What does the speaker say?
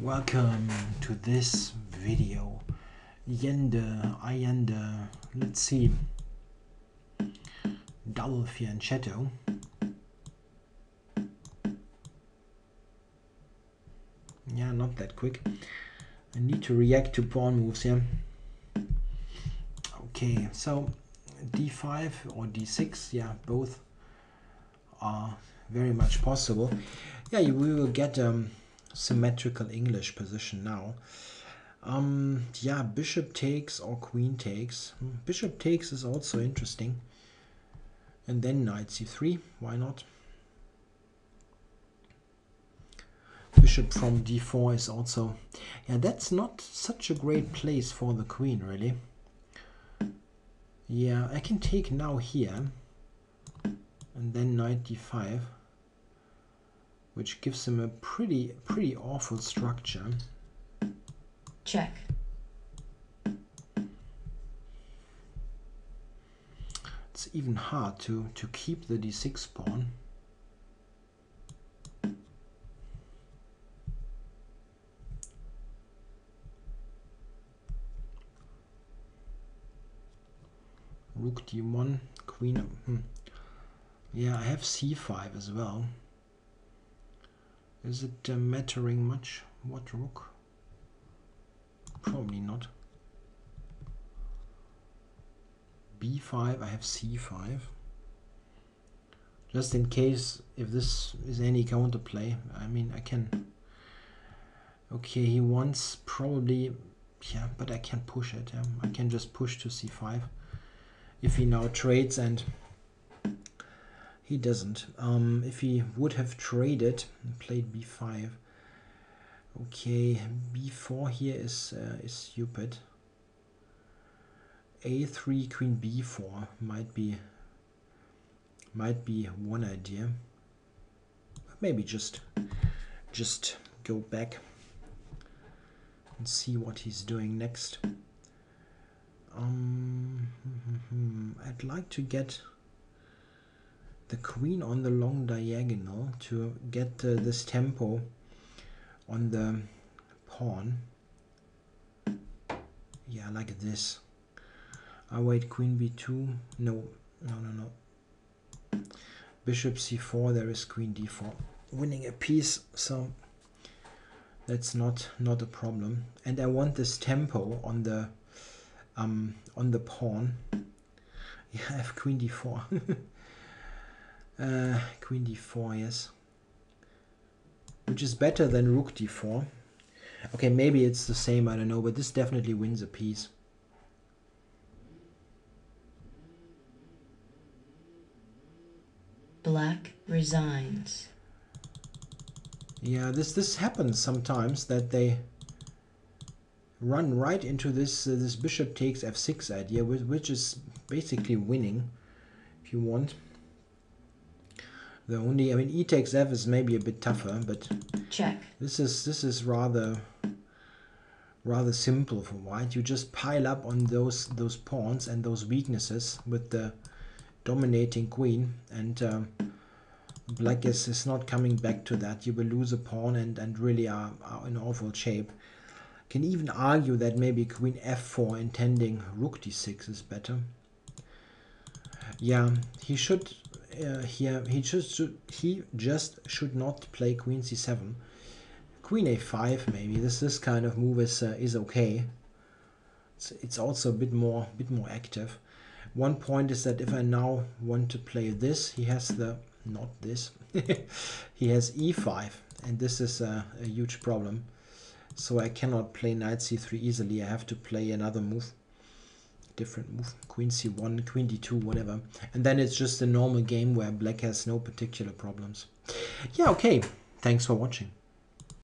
Welcome to this video. Let's see. Double fianchetto. Yeah, not that quick. I need to react to pawn moves here. Yeah? Okay, so d5 or d6, yeah, both are very much possible. Yeah, we will get symmetrical English position now. Yeah, bishop takes or queen takes. Bishop takes is also interesting. And then knight c3, why not? Bishop from d4 is also... yeah, that's not such a great place for the queen, really. Yeah, I can take now here. And then knight d5. Which gives him a pretty awful structure. Check. It's even hard to keep the d6 pawn. Rook d1, queen. Yeah, I have c5 as well. Is it mattering much? What rook? Probably not. b5, I have c5. Just in case, if this is any counterplay, I mean, I can... okay, he wants probably... yeah, but I can push it. Yeah. I can just push to c5. If he now trades, and... he doesn't. If he would have traded and played b5. Okay, b4 here is stupid. a3, queen b4 might be one idea. Maybe just go back and see what he's doing next. I'd like to get the queen on the long diagonal to get this tempo on the pawn. Yeah, like this. I wait queen b2. No. Bishop c4. There is queen d4. Winning a piece, so that's not a problem. And I want this tempo on the pawn. Yeah, I have queen d4. Queen d4, yes, which is better than rook d4. Okay, maybe it's the same, I don't know, but this definitely wins a piece. Black resigns. Yeah, this happens sometimes, that they run right into this this bishop takes f6 idea, which is basically winning, if you want. The only, I mean, e takes f is maybe a bit tougher, but check. This is rather simple for white. You just pile up on those pawns and those weaknesses with the dominating queen, and black is not coming back to that. You will lose a pawn and really are in awful shape. Can even argue that maybe queen f4 intending rook d6 is better. Yeah, he should. Here he just should not play queen c7, queen a5 maybe. This kind of move is okay. It's also a bit more active. One point is that if I now want to play this, he has the not this. He has e5, and this is a huge problem. So I cannot play knight c3 easily. I have to play another move. Different move, queen c1, queen d2, whatever, and then it's just a normal game where black has no particular problems. Yeah, okay, thanks for watching.